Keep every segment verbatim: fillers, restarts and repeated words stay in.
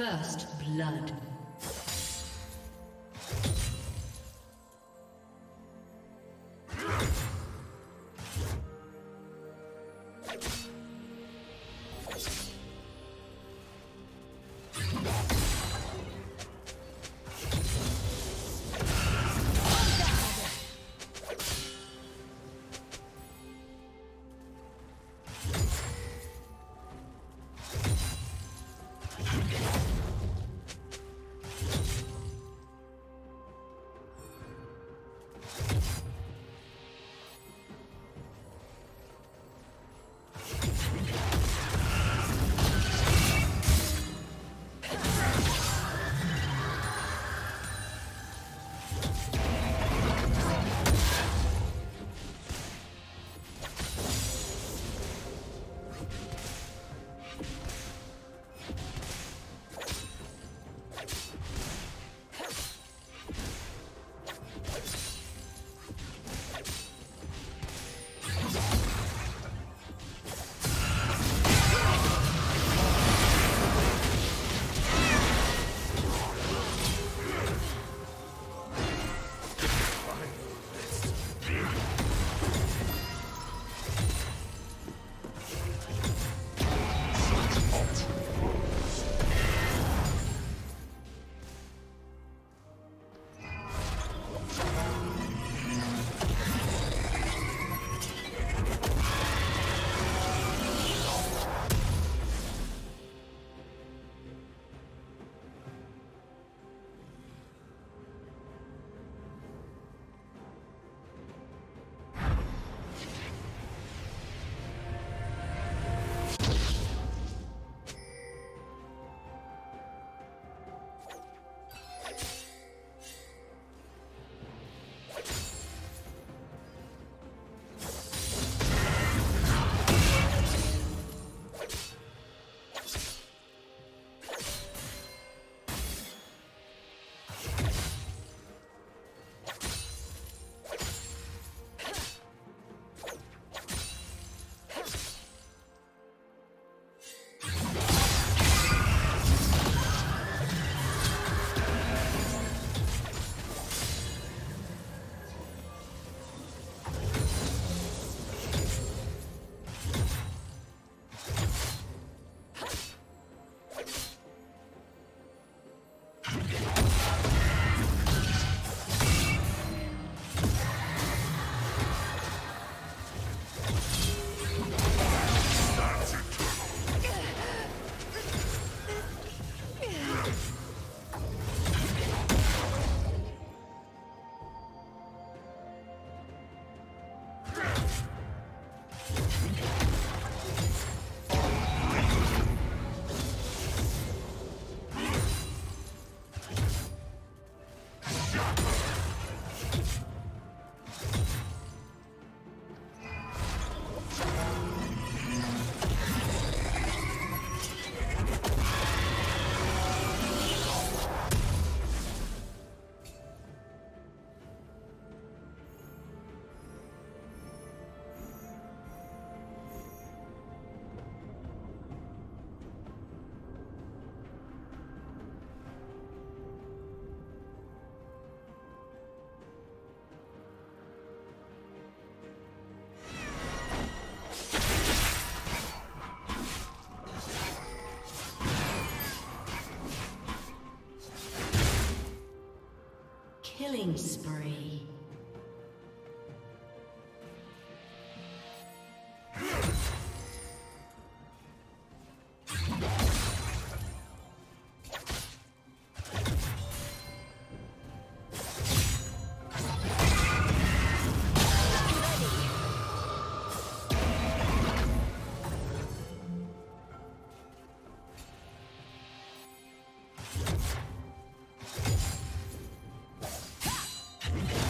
First blood. Killing spree. Yeah.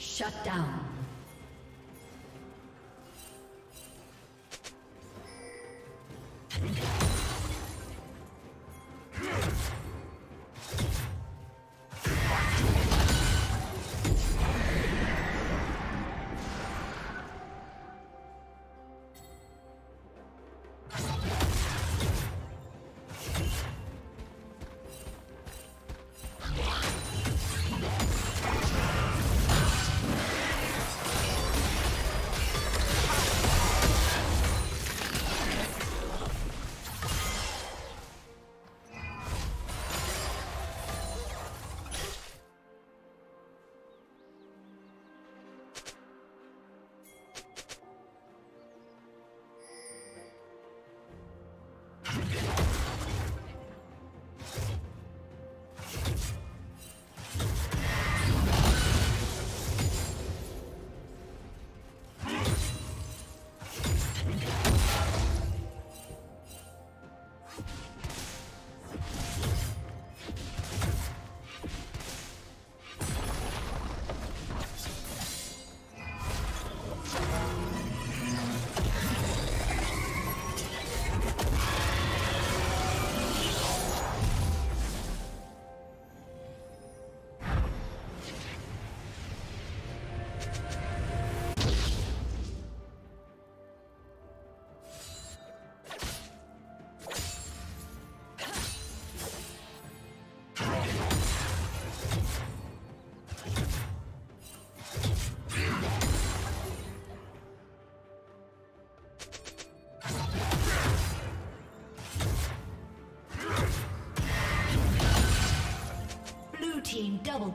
Shut down. Double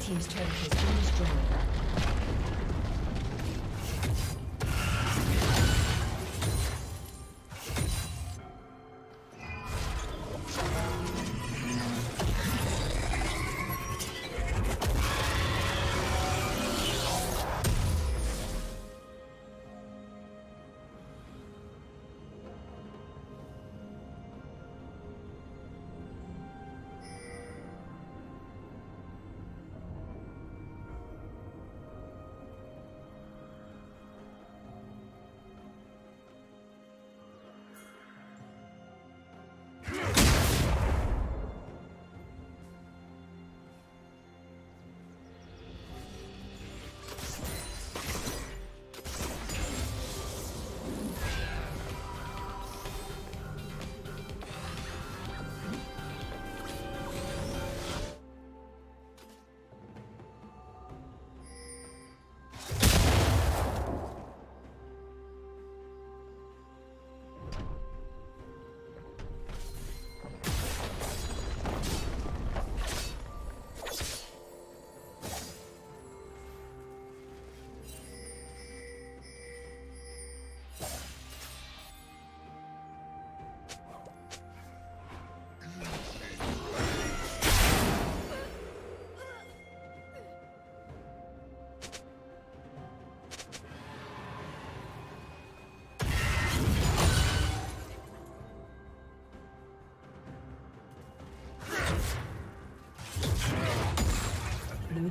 Team's turret has been destroyed. Blue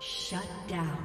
Shut down.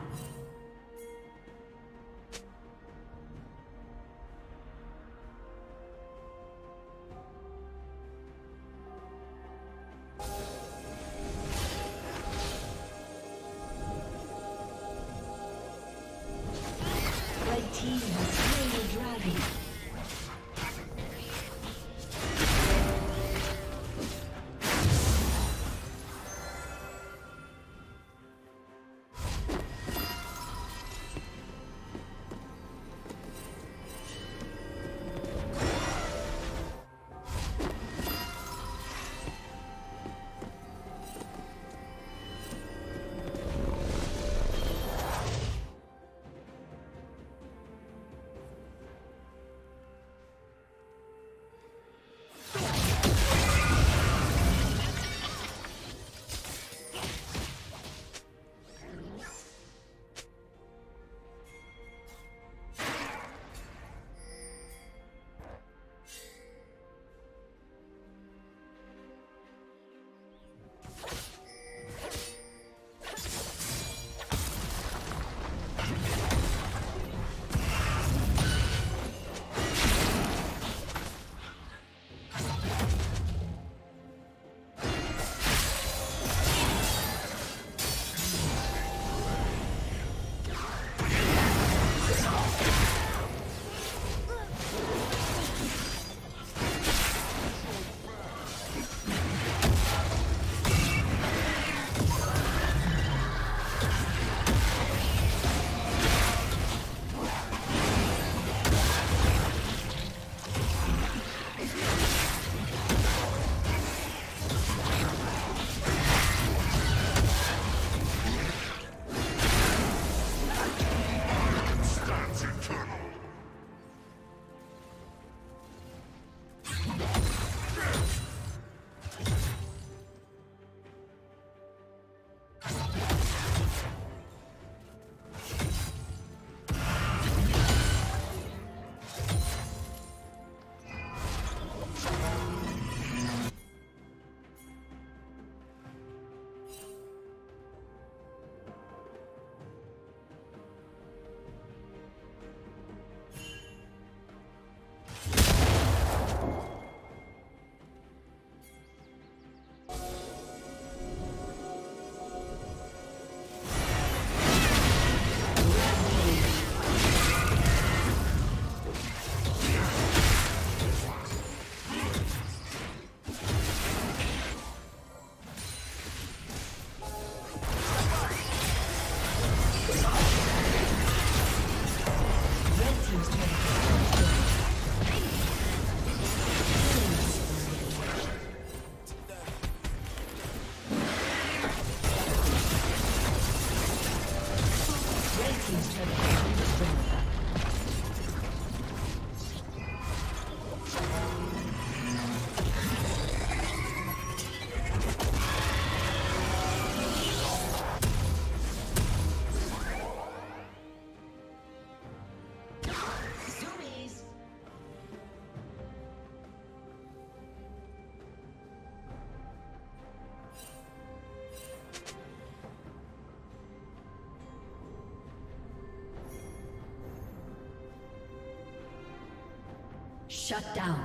Shut down.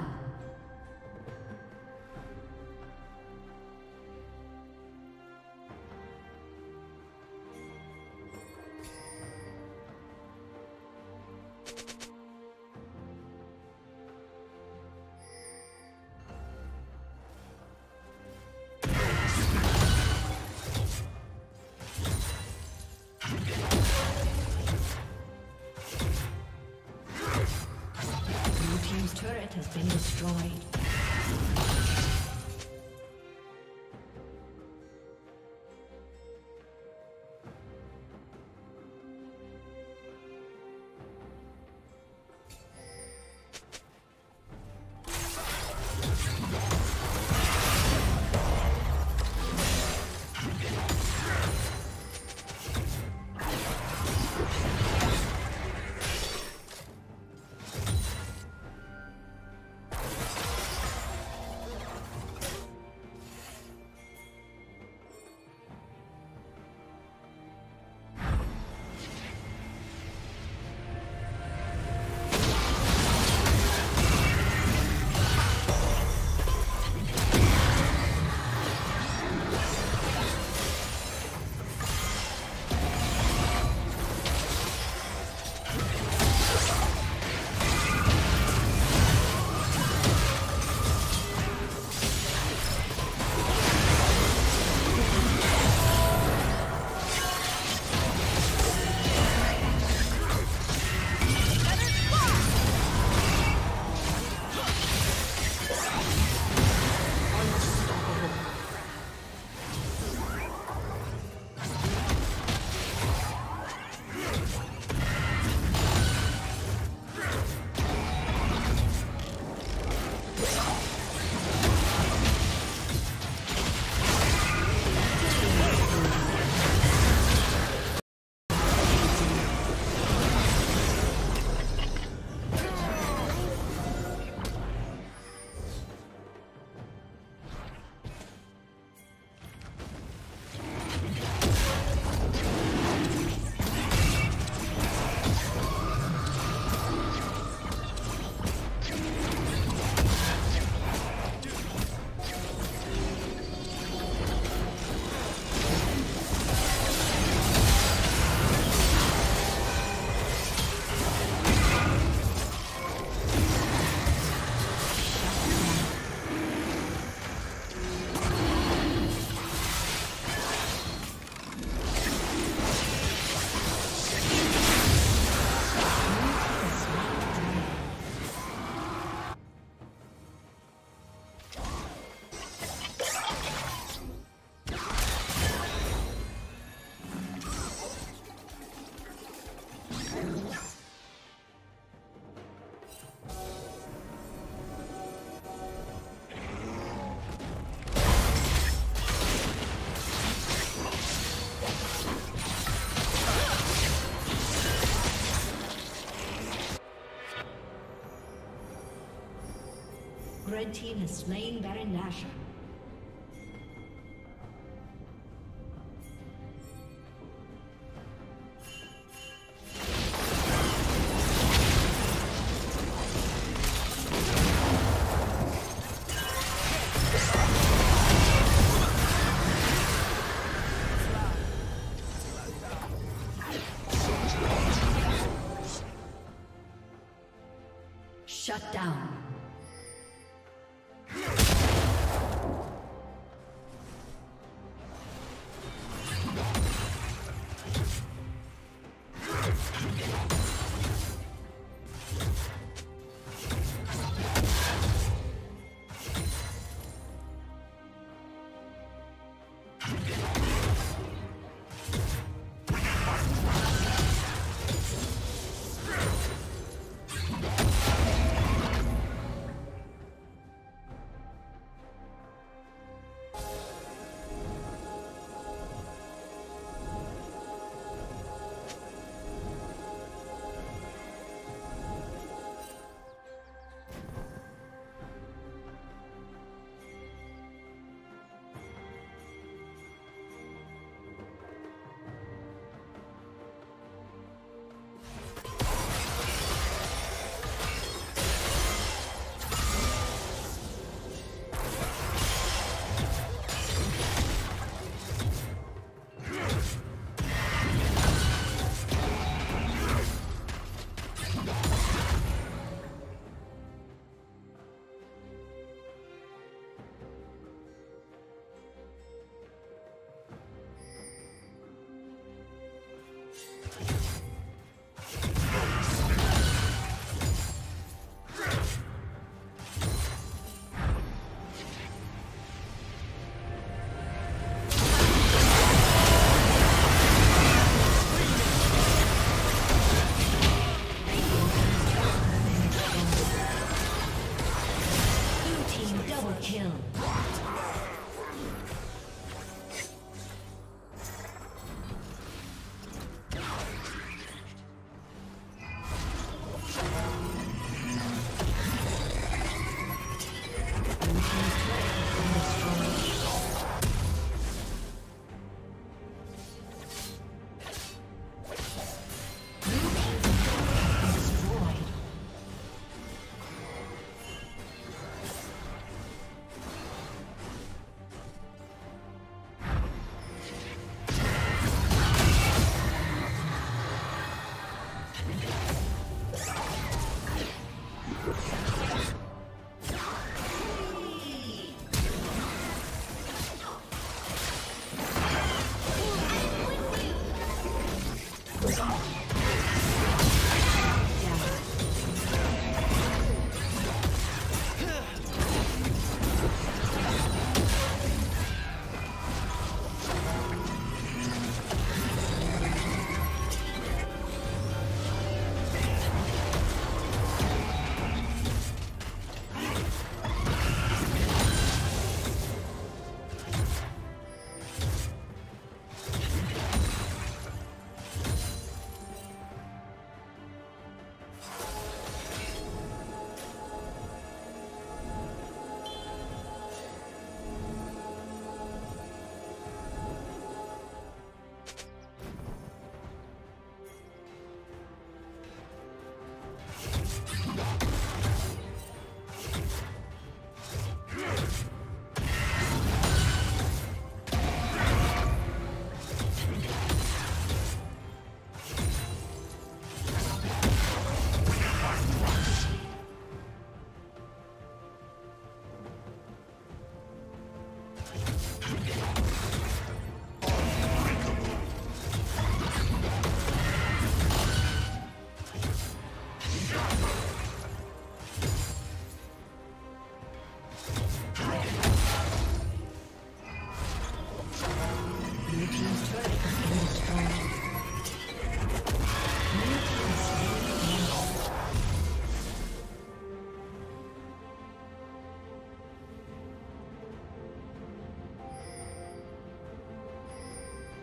Has been destroyed. Red team has slain Baron Nashor. Shut down.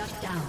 Shut down.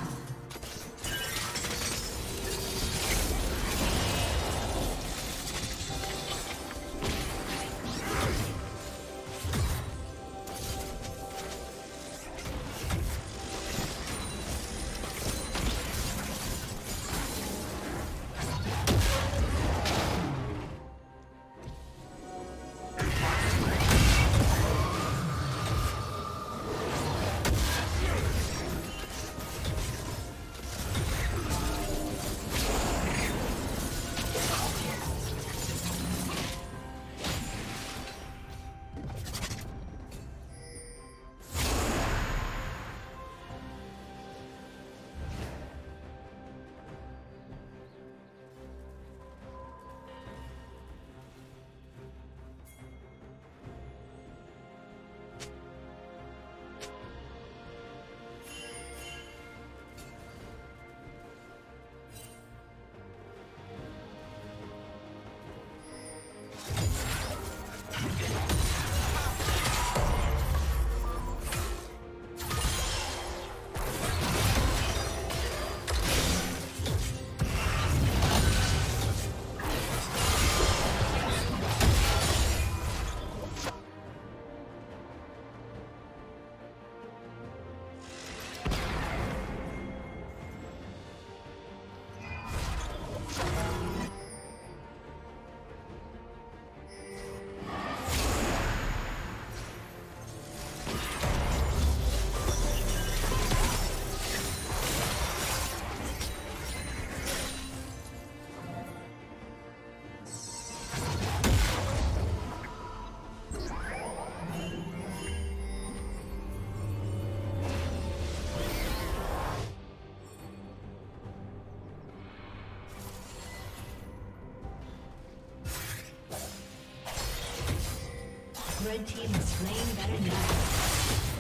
Red team is slain Baron Nashor.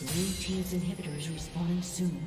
Blue team's inhibitor is respawning soon.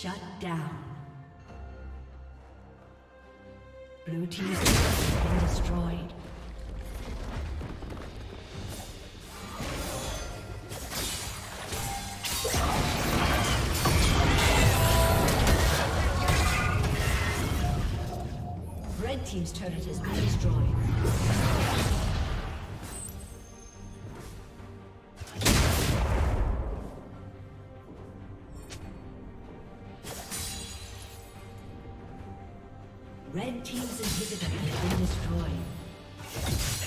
Shut down. Blue team has been destroyed. Red team's turret has been destroyed. Red team's inhibitor has been destroyed.